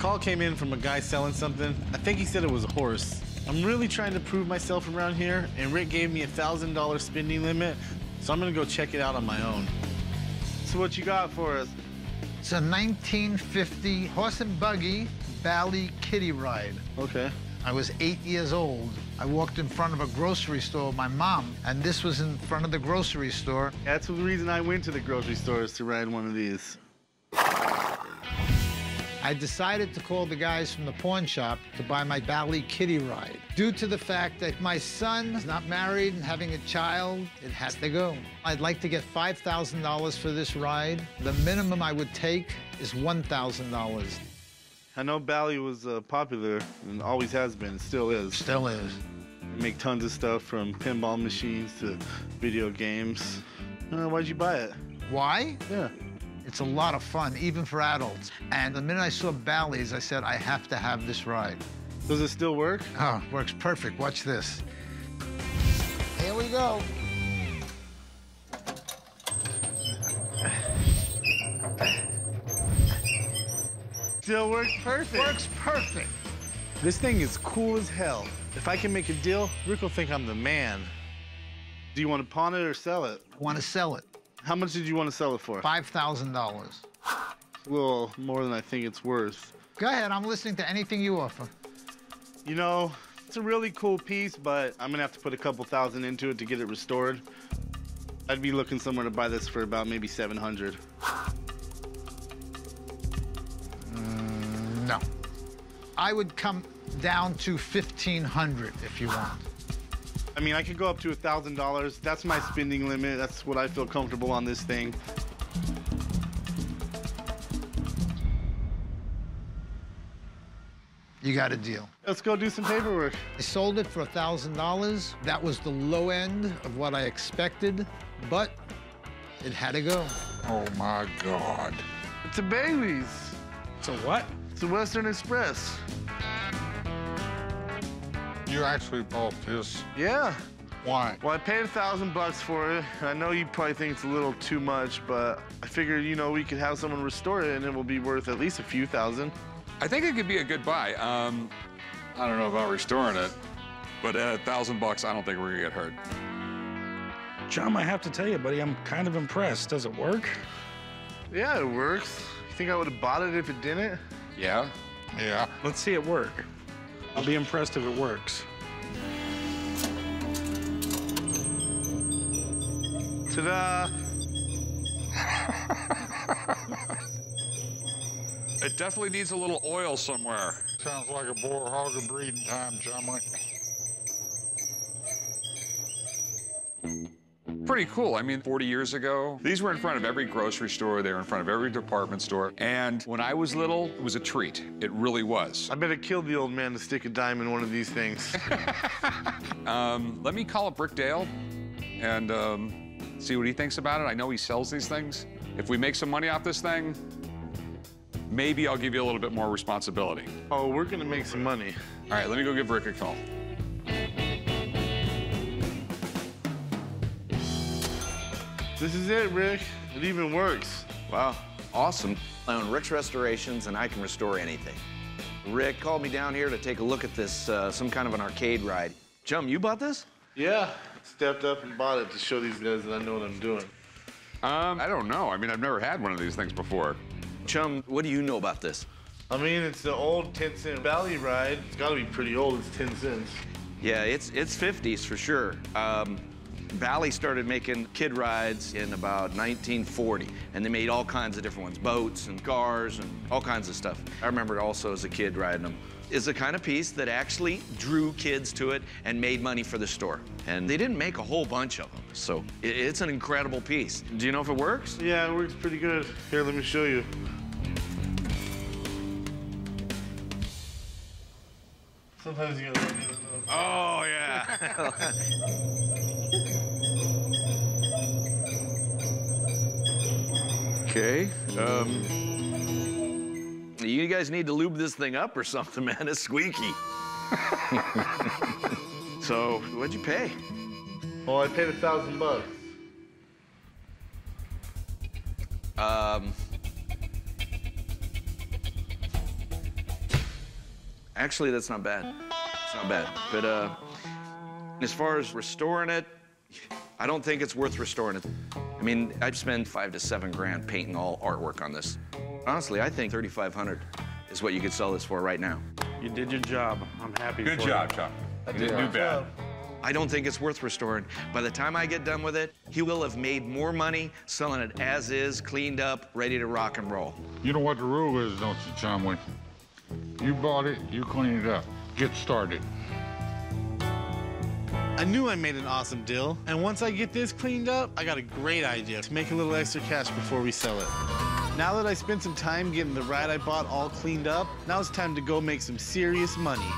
call came in from a guy selling something. I think he said it was a horse. I'm really trying to prove myself around here, and Rick gave me a $1,000 spending limit, so I'm gonna go check it out on my own. So what you got for us? It's a 1950 horse and buggy Bally kiddie ride. Okay. I was 8 years old. I walked in front of a grocery store with my mom, and this was in front of the grocery store. That's the reason I went to the grocery store, is to ride one of these. I decided to call the guys from the pawn shop to buy my Bally kiddie ride. Due to the fact that my son is not married and having a child, it has to go. I'd like to get $5,000 for this ride. The minimum I would take is $1,000. I know Bally was popular and always has been, still is. Still is. They make tons of stuff, from pinball machines to video games. Why'd you buy it? Why? Yeah. It's a lot of fun, even for adults. And the minute I saw Bally's, I said, I have to have this ride. Does it still work? Oh, it works perfect. Watch this. Here we go. Still works perfect. Works perfect. This thing is cool as hell. If I can make a deal, Rick will think I'm the man. Do you want to pawn it or sell it? I want to sell it. How much did you want to sell it for? $5,000. A little more than I think it's worth. Go ahead, I'm listening to anything you offer. You know, it's a really cool piece, but I'm gonna have to put a couple thousand into it to get it restored. I'd be looking somewhere to buy this for about maybe $700. No. I would come down to $1,500 if you want. I mean, I could go up to $1,000. That's my spending limit. That's what I feel comfortable on this thing. You got a deal. Let's go do some paperwork. I sold it for $1,000. That was the low end of what I expected, but it had to go. Oh, my God. It's a Bailey's. It's a what? It's a Western Express. You actually bought this? Yeah. Why? Well, I paid $1,000 for it. I know you probably think it's a little too much, but I figured, you know, we could have someone restore it and it will be worth at least a few thousand. I think it could be a good buy. I don't know about restoring it, but at $1,000, I don't think we're gonna get hurt. Chum, I have to tell you, buddy, I'm kind of impressed. Does it work? Yeah, it works. You think I would have bought it if it didn't? Yeah. Yeah. Let's see it work. I'll be impressed if it works. Ta-da! It definitely needs a little oil somewhere. Sounds like a boar hog of breeding time, Chumlee. Pretty cool. I mean, 40 years ago, these were in front of every grocery store. They were in front of every department store. And when I was little, it was a treat. It really was. I bet it killed the old man to stick a dime in one of these things. Let me call up Rick Dale and see what he thinks about it. I know he sells these things. If we make some money off this thing, maybe I'll give you a little bit more responsibility. Oh, we're going to make some money. All right, let me go give Rick a call. This is it, Rick. It even works. Wow, awesome. I own Rick's Restorations, and I can restore anything. Rick called me down here to take a look at this, some kind of an arcade ride. Chum, you bought this? Yeah, stepped up and bought it to show these guys that I know what I'm doing. I don't know. I mean, I've never had one of these things before. Chum, what do you know about this? I mean, it's the old 10-cent Bally ride. It's gotta be pretty old, it's 10 cents. Yeah, it's 50s for sure. Bally started making kid rides in about 1940, and they made all kinds of different ones, boats and cars and all kinds of stuff. I remember also as a kid riding them. It's the kind of piece that actually drew kids to it and made money for the store. And they didn't make a whole bunch of them, so it's an incredible piece. Do you know if it works? Yeah, it works pretty good. Here, let me show you. Sometimes you gotta look at it. Oh, yeah. Okay. You guys need to lube this thing up or something, man. It's squeaky. So, what'd you pay? Well, I paid $1,000. Actually, that's not bad. It's not bad. But as far as restoring it, I don't think it's worth restoring it. I mean, I'd spend $5 to $7 grand painting all artwork on this. Honestly, I think $3,500 is what you could sell this for right now. You did your job. I'm happy for you. Good job, Chuck. You didn't do bad. I don't think it's worth restoring. By the time I get done with it, he will have made more money selling it as is, cleaned up, ready to rock and roll. You know what the rule is, don't you, Chumlee? You bought it, you clean it up. Get started. I knew I made an awesome deal, and once I get this cleaned up, I got a great idea to make a little extra cash before we sell it. Now that I spent some time getting the ride I bought all cleaned up, now it's time to go make some serious money.